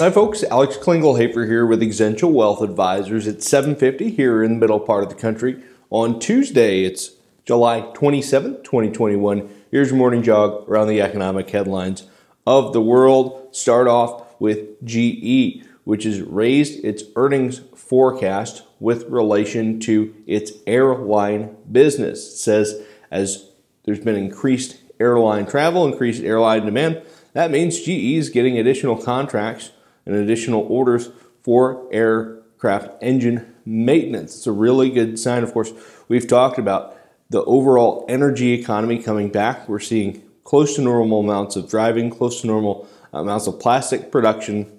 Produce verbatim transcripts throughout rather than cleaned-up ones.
Hi folks, Alex Klingelhoeffer here with Exencial Wealth Advisors at seven fifty here in the middle part of the country. On Tuesday, it's July twenty-seventh, twenty twenty-one. Here's your morning jog around the economic headlines of the world. Start off with G E, which has raised its earnings forecast with relation to its airline business. It says as there's been increased airline travel, increased airline demand, that means G E is getting additional contracts and additional orders for aircraft engine maintenance. It's a really good sign. Of course, we've talked about the overall energy economy coming back. We're seeing close to normal amounts of driving, close to normal amounts of plastic production.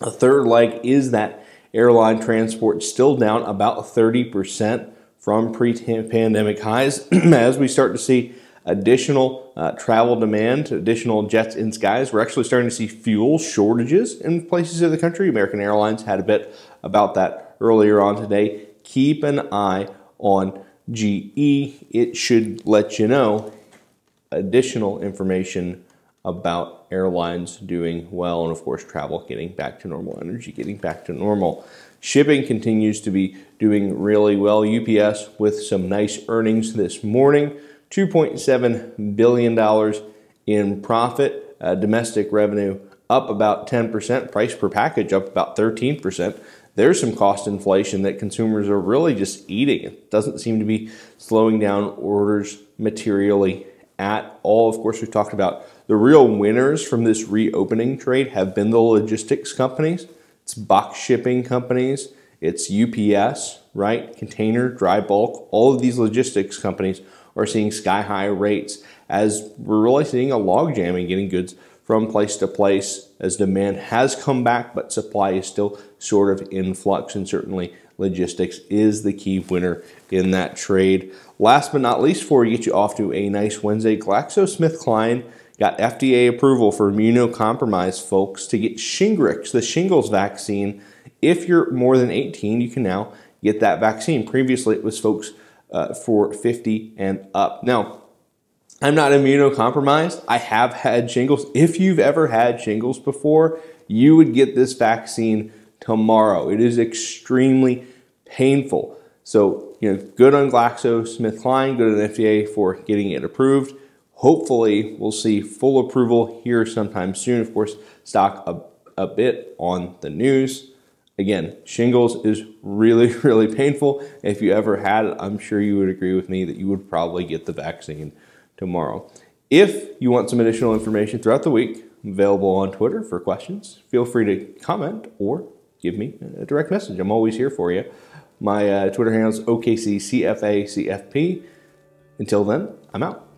A third leg is that airline transport still down about thirty percent from pre-pandemic highs as we start to see additional uh, travel demand, additional jets in skies. We're actually starting to see fuel shortages in places of the country. American Airlines had a bit about that earlier on today. Keep an eye on G E. It should let you know additional information about airlines doing well and, of course, travel getting back to normal, energy getting back to normal. Shipping continues to be doing really well. U P S with some nice earnings this morning. two point seven billion dollars in profit, uh, domestic revenue up about ten percent, price per package up about thirteen percent. There's some cost inflation that consumers are really just eating. It doesn't seem to be slowing down orders materially at all. Of course, we've talked about the real winners from this reopening trade have been the logistics companies. It's box shipping companies. It's U P S, right? Container, dry bulk, all of these logistics companies are seeing sky-high rates as we're really seeing a logjam in getting goods from place to place as demand has come back, but supply is still sort of in flux, and certainly logistics is the key winner in that trade. Last but not least, before we get you off to a nice Wednesday, GlaxoSmithKline got F D A approval for immunocompromised folks to get Shingrix, the shingles vaccine. If you're more than eighteen, you can now get that vaccine. Previously, it was folks Uh, for fifty and up. Now, I'm not immunocompromised. I have had shingles. If you've ever had shingles before, you would get this vaccine tomorrow. It is extremely painful. So, you know, good on GlaxoSmithKline, good on the F D A for getting it approved. Hopefully, we'll see full approval here sometime soon. Of course, stock a, a bit on the news. Again, shingles is really, really painful. If you ever had it, I'm sure you would agree with me that you would probably get the vaccine tomorrow. If you want some additional information throughout the week, I'm available on Twitter for questions. Feel free to comment or give me a direct message. I'm always here for you. My uh, Twitter handle is O K C C F A C F P. Until then, I'm out.